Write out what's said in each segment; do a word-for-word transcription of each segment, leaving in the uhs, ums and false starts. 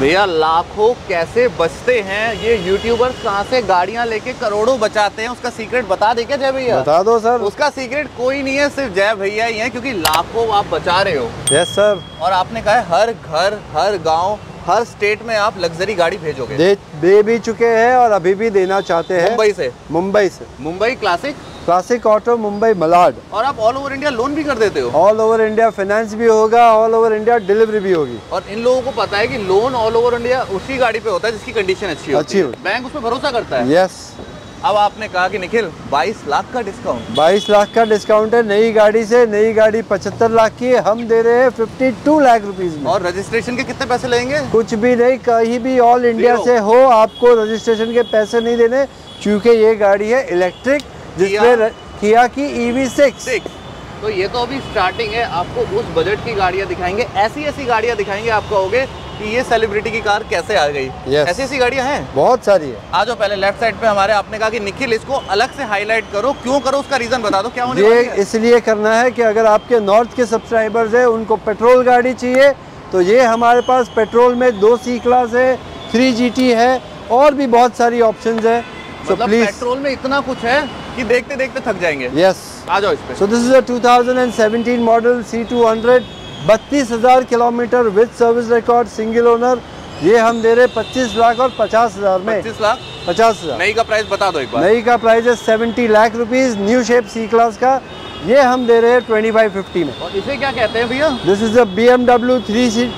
भैया लाखों कैसे बचते हैं ये यूट्यूबर्स, कहाँ से गाड़ियाँ लेके करोड़ों बचाते हैं, उसका सीक्रेट बता दे क्या जय भैया? बता दो सर, उसका सीक्रेट कोई नहीं है, सिर्फ जय भैया ही है, क्योंकि लाखों आप बचा रहे हो। Yes sir. और आपने कहा है हर घर, हर गांव, हर स्टेट में आप लग्जरी गाड़ी भेजोगे। दे, दे भी चुके हैं और अभी भी देना चाहते हैं। मुंबई से? मुंबई से, Mumbai classic, classic auto Mumbai Malad. और आप ऑल ओवर इंडिया लोन भी कर देते हो? ऑल ओवर इंडिया फाइनेंस भी होगा, ऑल ओवर इंडिया डिलीवरी भी होगी। और इन लोगों को पता है कि लोन ऑल ओवर इंडिया उसी गाड़ी पे होता है जिसकी कंडीशन अच्छी हो, अच्छी हो, बैंक उस पर भरोसा करता है। यस। अब आपने कहा कि निखिल बाईस लाख का डिस्काउंट, बाईस लाख का डिस्काउंट है नई गाड़ी से। नई गाड़ी पचहत्तर लाख की है, हम दे रहे हैं बावन लाख रुपीस में। और रजिस्ट्रेशन के कितने पैसे लेंगे? कुछ भी नहीं, कहीं भी ऑल इंडिया से हो आपको रजिस्ट्रेशन के पैसे नहीं देने, क्योंकि ये गाड़ी है इलेक्ट्रिक, जिसमें किया की ई वी सिक्स। तो ये तो अभी स्टार्टिंग है, आपको उस बजट की गाड़ियाँ दिखाएंगे, ऐसी ऐसी गाड़ियाँ दिखाएंगे, आप कहोगे कि ये सेलिब्रिटी की कार कैसे आ गई। yes. ऐसी ऐसी गाड़ियाँ हैं, बहुत सारी है। आ जाओ पहले लेफ्ट साइड पे हमारे। आपने कहा कि निखिल इसको अलग से हाईलाइट करो, क्यों करो, उसका रीजन बता दो क्या होने वाली है? इसलिए करना है कि अगर आपके नॉर्थ के सब्सक्राइबर्स हैं उनको पेट्रोल गाड़ी चाहिए, तो ये हमारे पास पेट्रोल में दो सी क्लास है, थ्री जी टी है, और भी बहुत सारी ऑप्शन है। मतलब so, पेट्रोल में इतना कुछ है कि देखते देखते थक जाएंगे। Yes yes. आ जाओ इस पे। So this is a two thousand seventeen model C two hundred, बत्तीस हजार kilometre with service record, single owner. ये हम दे रहे पच्चीस लाख और पचास हजार में। पच्चीस लाख पचास हजार। नई का प्राइस बता दो एक बार। नई का प्राइस है सत्तर lakh rupees, new shape C class का। ये हम दे रहे हैं पच्चीस सौ पचास में। और इसे क्या कहते हैं भैया? This is a B M W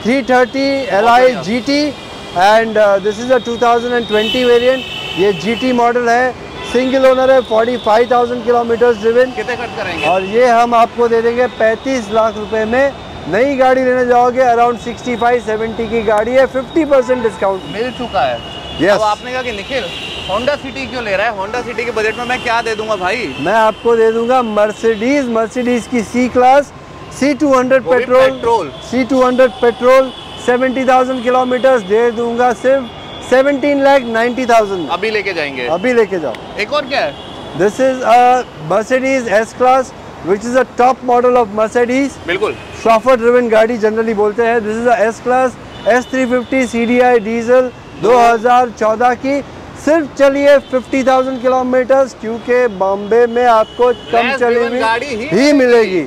three thirty L I G T and this is a two thousand twenty variant. ये जी टी मॉडल है, सिंगल ओनर है, पैंतालीस हज़ार किलोमीटर ड्रिवन। कितने खर्च करेंगे? और ये हम आपको दे देंगे पैंतीस लाख रुपए में। नई गाड़ी लेने जाओगे अराउंड सिक्सटी फाइव सेवेंटी की गाड़ी है, फिफ्टी परसेंट डिस्काउंट मिल चुका है। yes. अब आपने कहा कि निखिल होंडा सिटी क्यों ले रहा है, होंडा सिटी के बजट में मैं क्या दे दूंगा? भाई मैं आपको दे दूंगा मर्सिडीज, मर्सिडीज की C class, C two hundred petrol, C two hundred petrol, सत्तर हज़ार किलोमीटर, दे दूंगा सिर्फ सत्रह लाख नब्बे हज़ार। अभी लेके जाएंगे, अभी लेके जाओ। एक और क्या है? This is a Mercedes S class which is a top model of Mercedes। बिल्कुल शॉफर ड्रिवन गाड़ी जनरली बोलते हैं। This is S class S three fifty C D I diesel दो हज़ार चौदह की, सिर्फ चलिए पचास हज़ार किलोमीटर, क्योंकि बॉम्बे में आपको कम चली हुई गाड़ी ही, ही मिलेगी।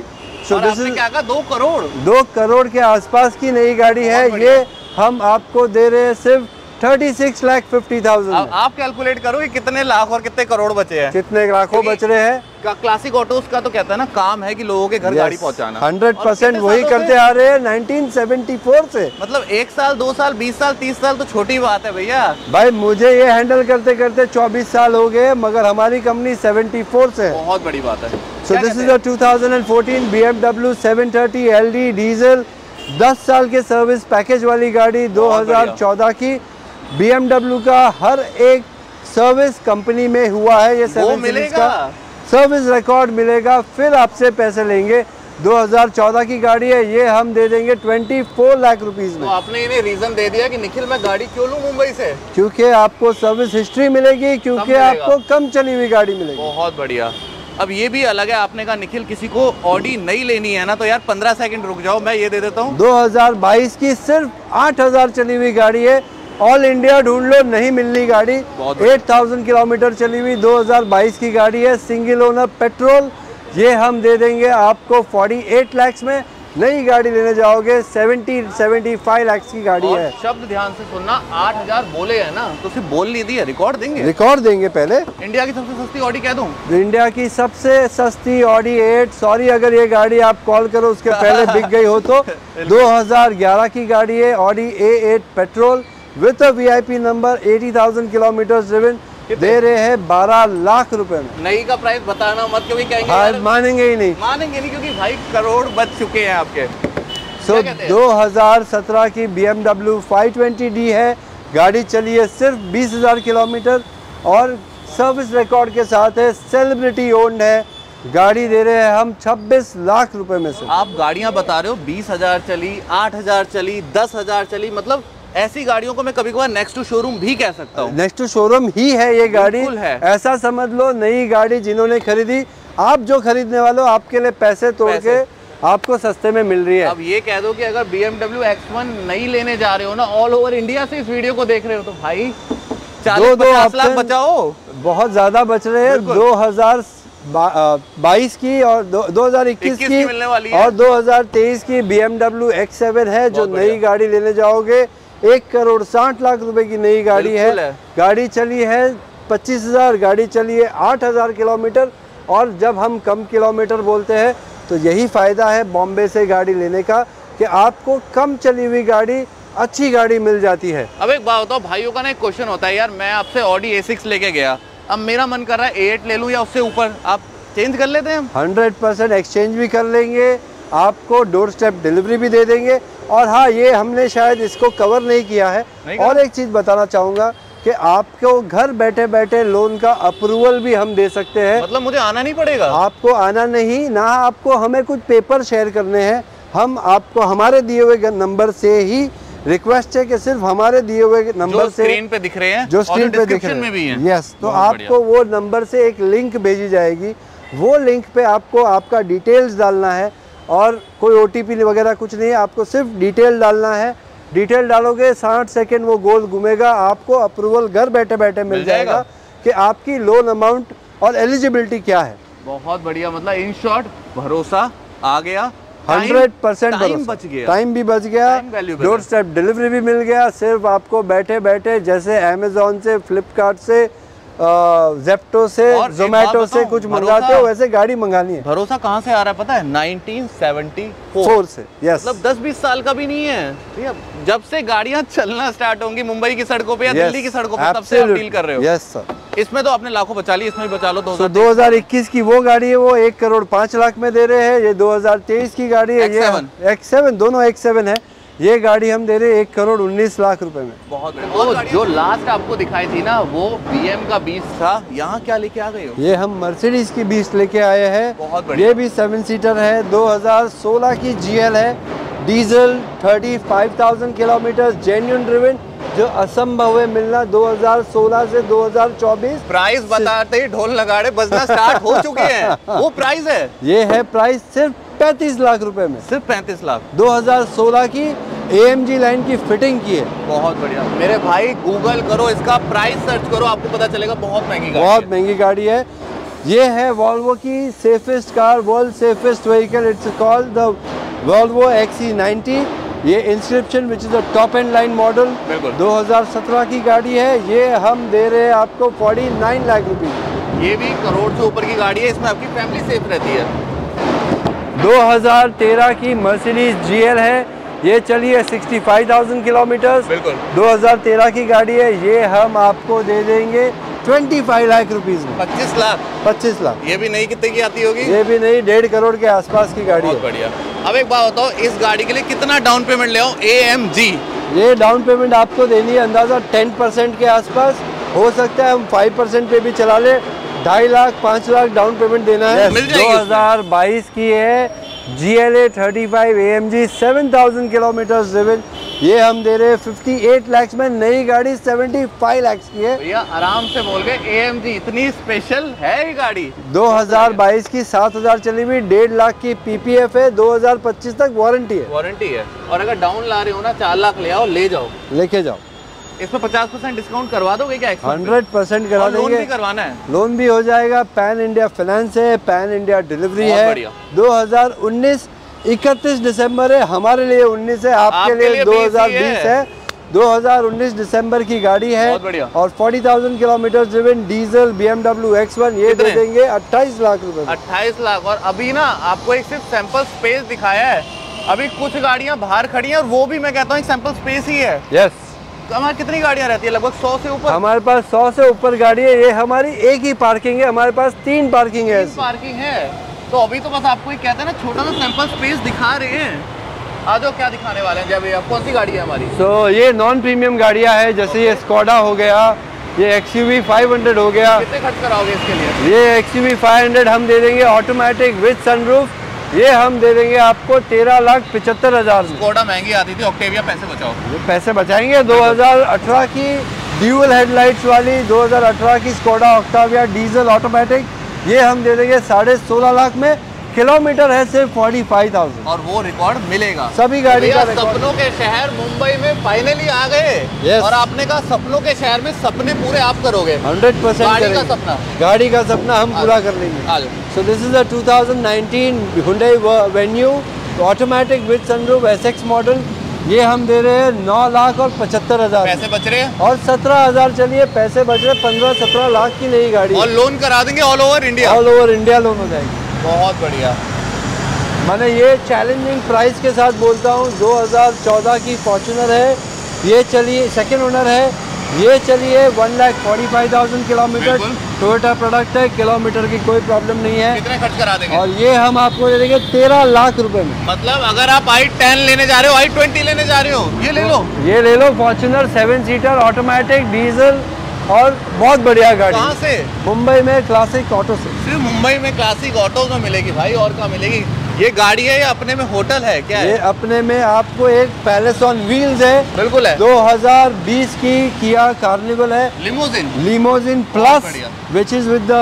सो दिस इज क्या का दो करोड़ दो करोड़ के आसपास की नई गाड़ी है। ये हम आपको दे रहे हैं सिर्फ छत्तीस लाख पचास हज़ार। आप, आप कैलकुलेट करो कि कितने लाख और कितने करोड़ बचे हैं, कितने लाखों बच रहे हैं। क्लासिक ऑटोस का तो कहता है ना काम है कि लोगों के घर yes. गाड़ी पहुंचाना। हंड्रेड परसेंट वही करते आ रहे हैं नाइनटीन सेवेंटी फोर से। मतलब एक साल, दो साल, बीस साल, तीस साल तो छोटी बात है भैया। भाई मुझे ये हैंडल करते करते चौबीस साल हो गए, मगर हमारी कंपनी सेवेंटी फोर से है, बहुत बड़ी बात है। So this is a two thousand fourteen B M W seven thirty L D diesel, दस साल के सर्विस पैकेज वाली गाड़ी, दो हजार चौदह की। बी एम डब्ल्यू का हर एक सर्विस कंपनी में हुआ है, ये सर्विस मिलेगा, सर्विस रिकॉर्ड मिलेगा, फिर आपसे पैसे लेंगे। दो हज़ार चौदह की गाड़ी है, ये हम दे देंगे चौबीस लाख रुपीस में। तो आपने इन्हें रीजन दे दिया कि निखिल मैं गाड़ी क्यों लूं मुंबई से, क्योंकि आपको सर्विस हिस्ट्री मिलेगी, क्योंकि आपको कम चली हुई गाड़ी मिलेगी। बहुत बढ़िया। अब ये भी अलग है, आपने कहा निखिल किसी को ऑडी नहीं लेनी है ना, तो यार पंद्रह सेकेंड रुक जाओ, मैं ये दे देता हूँ। दो हजार बाईस की सिर्फ आठ हजार चली हुई गाड़ी है, ऑल इंडिया ढूंढ लो नहीं मिलनी गाड़ी। आठ हज़ार किलोमीटर चली हुई दो हज़ार बाईस की गाड़ी है, सिंगल ओनर पेट्रोल। ये हम दे देंगे आपको अड़तालीस लाख में। नई गाड़ी लेने जाओगे सत्तर पचहत्तर लाख की गाड़ी है। शब्द ध्यान से सुनना, आठ हज़ार बोले है ना, तो सिर्फ बोल नहीं दिया, रिकॉर्ड देंगे, रिकॉर्ड देंगे। पहले इंडिया की सबसे सस्ती ऑडी कह दूं? इंडिया की सबसे सस्ती ऑडी एट, सॉरी अगर ये गाड़ी आप कॉल करो उसके पहले बिक गई हो तो, दो हज़ार ग्यारह की गाड़ी है, Audi A eight petrol with V I P number, अस्सी हज़ार किलोमीटर ड्रिवन, दे रहे हैं बारह लाख रुपए में। नई का प्राइस बताना मत, क्योंकि कहेंगे यार मानेंगे ही नहीं, मानेंगे नहीं, क्योंकि भाई करोड़ बच चुके हैं आपके। सो so, दो हज़ार सत्रह की B M W five twenty D है, गाड़ी चली है सिर्फ बीस हज़ार किलोमीटर और सर्विस रिकॉर्ड के साथ है, सेलिब्रिटी ओन्ड है, गाड़ी दे रहे हैं हम छब्बीस लाख रुपए में से। आप गाड़ियाँ बता रहे हो बीस हज़ार चली, आठ हज़ार चली, दस हज़ार चली, मतलब ऐसी गाड़ियों को मैं कभी कभार नेक्स्ट टू शोरूम भी कह सकता हूँ। नेक्स्ट टू शोरूम ही है ये गाड़ी है। ऐसा समझ लो नई गाड़ी जिन्होंने खरीदी, आप जो खरीदने वाले हो आपके लिए पैसे तोड़ के आपको सस्ते में मिल रही है। अब ये कह दो कि अगर B M W X one नहीं लेने जा रहे हो ना, ऑल ओवर इंडिया से इस वीडियो को देख रहे हो, तो भाई चालीस पचास लाख बचाओ, बहुत ज्यादा बच रहे हैं। दो हजार बाईस की और दो हजार इक्कीस की मिलने वाली है और दो हजार तेईस की B M W X seven है जो नई गाड़ी लेने जाओगे एक करोड़ साठ लाख रुपए की नई गाड़ी है। गाड़ी चली है पच्चीस हजार, गाड़ी चली है आठ हजार किलोमीटर। और जब हम कम किलोमीटर बोलते हैं तो यही फ़ायदा है बॉम्बे से गाड़ी लेने का कि आपको कम चली हुई गाड़ी अच्छी गाड़ी मिल जाती है। अब एक बात बताओ भाइयों का ना एक क्वेश्चन होता है, यार मैं आपसे ऑडी ए सिक्स लेके गया, अब मेरा मन कर रहा है ए एट ले लूँ या उससे ऊपर, आप चेंज कर लेते हैं? हंड्रेड परसेंट एक्सचेंज भी कर लेंगे, आपको डोर स्टेप डिलीवरी भी दे देंगे। और हाँ, ये हमने शायद इसको कवर नहीं किया है, नहीं और एक चीज़ बताना चाहूँगा कि आपको घर बैठे बैठे लोन का अप्रूवल भी हम दे सकते हैं। मतलब मुझे आना नहीं पड़ेगा? आपको आना नहीं ना, आपको हमें कुछ पेपर शेयर करने हैं। हम आपको हमारे दिए हुए नंबर से ही रिक्वेस्ट है कि सिर्फ हमारे दिए हुए नंबर से, स्क्रीन पे दिख रहे हैं, जो स्क्रीन पे दिख रहे हैं, में भी है। यस, तो आपको वो नंबर से एक लिंक भेजी जाएगी, वो लिंक पे आपको आपका डिटेल्स डालना है और कोई ओ टी पी वगैरह कुछ नहीं है, आपको सिर्फ डिटेल डालना है। डिटेल डालोगे साठ सेकेंड वो गोल घूमेगा, आपको अप्रूवल घर बैठे बैठे मिल जाएगा, जाएगा कि आपकी लोन अमाउंट और एलिजिबिलिटी क्या है। बहुत बढ़िया, मतलब इन शॉर्ट भरोसा आ गया, हंड्रेड परसेंट बच गया, टाइम भी बच गया, डोर स्टेप डिलीवरी भी मिल गया। सिर्फ आपको बैठे बैठे जैसे अमेजोन से, फ्लिपकार्ट से, जेप्टो से, जोमेटो से कुछ मंगाते हो वैसे गाड़ी मंगानी है। भरोसा कहाँ से आ रहा है पता है? नाइनटीन सेवेंटी फोर से। यस, मतलब दस बीस साल का भी नहीं है, जब से गाड़ियाँ चलना स्टार्ट होंगी मुंबई की सड़कों पे या दिल्ली की सड़कों पे, तब से आप डील कर रहे हो। यस सर, इसमें तो आपने लाखों बचा ली, इसमें भी बचा लो। तो दो हजार इक्कीस की वो गाड़ी है, वो एक करोड़ पाँच लाख में दे रहे हैं। ये दो हजार तेईस की गाड़ी है, ये एक्स सेवन, दोनों एक्स सेवन है, ये गाड़ी हम दे रहे हैं एक करोड़ उन्नीस लाख रुपए में। बहुत बढ़िया। जो लास्ट आपको दिखाई थी ना वो बी एम का बीस था, यहाँ क्या लेके आ गए हो? ये हम मर्सिडीज की बीस लेके आए हैं। बहुत बढ़िया। ये भी सेवन सीटर है, दो हजार सोलह की जी एल है, डीजल, पैंतीस हज़ार किलोमीटर, जेन्युइन ड्रिवन, जो असंभव है मिलना। दो हजार सोलह से दो हजार चौबीस, प्राइस बताते ही ढोल नगाड़े बजना स्टार्ट हो चुके हैं। वो प्राइस है, ये है प्राइस सिर्फ पैंतीस लाख रुपए में, सिर्फ पैंतीस लाख। दो हजार सोलह की ए एम जी लाइन की फिटिंग की है। बहुत बढ़िया मेरे भाई, गूगल करो, इसका प्राइस सर्च करो, आपको पता चलेगा, बहुत महंगी गाड़ी, बहुत महंगी गाड़ी है। ये है वॉल्वो की safest car, world safest vehicle, it's called the Volvo X E ninety. ये inscription which is the top end line model, दो हजार सत्रह की गाड़ी है। ये हम दे रहे हैं आपको फोर्टी नाइन लाख रुपीज। ये भी करोड़ से ऊपर की गाड़ी है, इसमें आपकी फैमिली सेफ रहती है। दो हजार तेरह की मर्सिडीज जी एल है, ये चली है पैंसठ हज़ार किलोमीटर, दो हजार तेरह की गाड़ी है। ये हम आपको दे देंगे पच्चीस लाख रुपीस में। पच्चीस लाख? पच्चीस लाख। ये भी नहीं, कितने की आती होगी? ये भी नहीं, डेढ़ करोड़ के आसपास की गाड़ी है। बहुत बढ़िया। अब एक बात बताओ, इस गाड़ी के लिए कितना डाउन पेमेंट ले आओ? ए एम जी ये डाउन पेमेंट आपको देनी है अंदाजा टेन परसेंट के आसपास, हो सकता है हम फाइव परसेंट पे भी चला ले। ढाई लाख पाँच लाख डाउन पेमेंट देना है। दो हजार बाईस की है जी एल ए पैंतीस ए एम जी सात हज़ार किलोमीटर ड्रिवन, ये हम दे रहे हैं अट्ठावन लाख में। नई गाड़ी पचहत्तर लाख की है। भैया आराम से बोल गए, ए एम जी इतनी स्पेशल है ये गाड़ी। दो हजार बाईस की सात हज़ार चली हुई, डेढ़ लाख की पी पी एफ है, दो हजार पच्चीस तक वारंटी है। वारंटी है। और अगर डाउन ला रहे हो ना चार लाख ले आओ, ले जाओ, लेके जाओ। इसमें पचास परसेंट डिस्काउंट करवा दोगे क्या? हंड्रेड परसेंट करा देंगे। लोन भी करवाना है? लोन भी हो जाएगा, पैन इंडिया फाइनेंस है, पैन इंडिया डिलीवरी है। दो हजार उन्नीस इकतीस दिसंबर है, हमारे लिए उन्नीस है, आपके लिए दो हजार बीस है। दो हजार उन्नीस दिसंबर की गाड़ी है और चालीस हज़ार kilometre driven, diesel, B M W X one, ये दे देंगे अट्ठाईस लाख रुपए। अट्ठाईस लाख। और अभी ना आपको एक सिर्फ सैंपल स्पेस दिखाया है, अभी कुछ गाड़ियाँ बाहर खड़ी है और वो भी मैं कहता हूँ सैंपल स्पेस ही है। यस, हमारे कितनी गाड़ियाँ रहती है? लगभग सौ से ऊपर हमारे पास सौ से ऊपर गाड़ी है। ये हमारी एक ही पार्किंग है, हमारे पास तीन पार्किंग है, तीन पार्किंग है। तो अभी तो बस आपको ही कहते हैं ना, छोटा सा सैंपल स्पेस दिखा रहे हैं। आज क्या दिखाने वाले हैं जब? ये कौन सी गाड़ी है हमारी? तो so, ये नॉन प्रीमियम गाड़ियाँ है, जैसे okay. ये स्कोडा हो गया, ये X U V five hundred हो गया। कितने खर्च कराओगे इसके लिए? ये X U V five hundred हम दे देंगे ऑटोमेटिक विद सनरूफ, ये हम दे देंगे आपको तेरह लाख पिचहत्तर हजार। स्कोडा महंगी आती थी, ऑक्टेविया पैसे बचाओ। ये पैसे बचाएंगे। दो हजार अठारह की ड्यूल हेडलाइट्स वाली, दो हजार अठारह की स्कोडा ऑक्टाविया डीजल ऑटोमेटिक, ये हम दे देंगे साढ़े सोलह लाख में। किलोमीटर है सिर्फ पैंतालीस हज़ार और वो रिकॉर्ड मिलेगा सभी गाड़ी का। सपनों के शहर मुंबई में फाइनली आ गए। yes. और आपने कहा सपनों के शहर में सपने पूरे आप करोगे हंड्रेड परसेंट। गाड़ी का सपना गाड़ी का सपना हम पूरा कर लेंगे। So this is a two thousand nineteen Hyundai Venue automatic with sunroof SX model. ये हम दे रहे हैं नौ लाख और पचहत्तर हजार पैसे बच रहे हैं और सत्रह हजार चलिए पैसे बच रहे हैं पंद्रह सत्रह लाख की नई गाड़ी और लोन करा देंगे all over India. All over India loan हो जाएगी। बहुत बढ़िया। मैंने ये चैलेंजिंग प्राइस के साथ बोलता हूँ दो हज़ार चौदह की फॉर्च्यूनर है ये, चलिए सेकंड ओनर है ये, चलिए one lakh forty five thousand kilometre Toyota product है, किलोमीटर की कोई प्रॉब्लम नहीं है। कितने खर्च करा देंगे? और ये हम आपको दे देंगे तेरह लाख रुपए में। मतलब अगर आप आई टेन लेने जा रहे हो, आई ट्वेंटी लेने जा रहे हो, ये ले लो ये ले लो Fortuner seven seater automatic diesel और बहुत बढ़िया गाड़ी। कहाँ से? मुंबई में क्लासिक ऑटो से। सिर्फ मुंबई में क्लासिक ऑटो में मिलेगी भाई, और कहाँ मिलेगी? ये गाड़ी है या अपने में होटल है क्या? ये है? अपने में आपको एक पैलेस ऑन व्हील्स है। बिल्कुल है। दो हज़ार बीस की किया कार्निवल है, limousine limousine plus which is with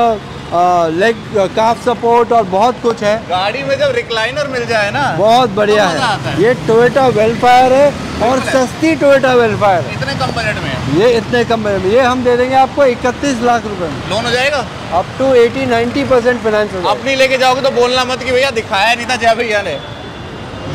leg calf support और बहुत कुछ है गाड़ी में। जब रिक्लाइनर मिल जाए ना बहुत बढ़िया तो है।, है ये टोयोटा वेलफायर है और सस्ती टोयोटा वेलफायर है। इतने कम बजट में ये इतने कम बजट में ये हम दे देंगे आपको इकतीस लाख रुपए में। लोन हो जाएगा अप टू अस्सी नब्बे परसेंट फाइनेंस हो जाएगा। अपनी लेके जाओगे तो बोलना मत कि भैया दिखाया नहीं था जय भैया ने।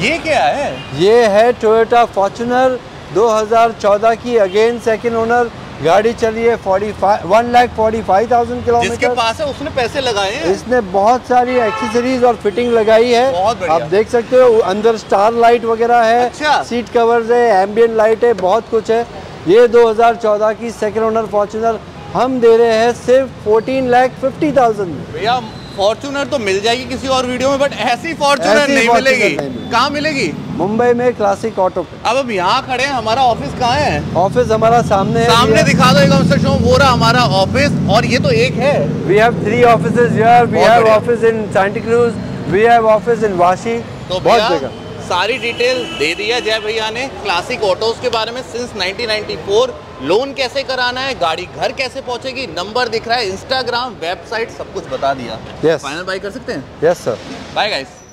ये क्या है? ये है टोयोटा फॉर्च्यूनर दो हज़ार चौदह की, अगेन सेकेंड ओनर गाड़ी। चलिए one lakh forty five thousand kilometre जिसके पास है उसने पैसे लगाए हैं। इसने बहुत सारी एक्सेसरीज और फिटिंग लगाई है, आप देख सकते हो अंदर स्टार लाइट वगैरह है। अच्छा। सीट कवर्स है, एम्बियंट लाइट है, बहुत कुछ है। ये दो हज़ार चौदह की सेकंड ओनर फॉर्च्यूनर हम दे रहे हैं सिर्फ फोर्टीन लाख फिफ्टी थाउजेंड। भैया फॉर्च्यूनर तो मिल जाएगी किसी और वीडियो में, बट ऐसी फॉर्च्यूनर नहीं मिलेगी। कहाँ मिलेगी? मुंबई में क्लासिक ऑटो पे। अब हम यहाँ खड़े हैं, हमारा ऑफिस कहाँ है? ऑफिस हमारा सामने है। सामने दिखा दो एकदम से, शो वो रहा हमारा ऑफिस। और ये तो एक है। We have three offices here, we have office in Santa Cruz, we have office in Vashi. तो बहुत जगह सारी डिटेल दे दिया जय भैया ने क्लासिक ऑटोज के बारे में। Since nineteen ninety four, loan कैसे कराना है, गाड़ी घर कैसे पहुंचेगी, नंबर दिख रहा है, इंस्टाग्राम, वेबसाइट सब कुछ बता दिया। फाइनल बाय कर सकते हैं? Yes sir. Bye guys.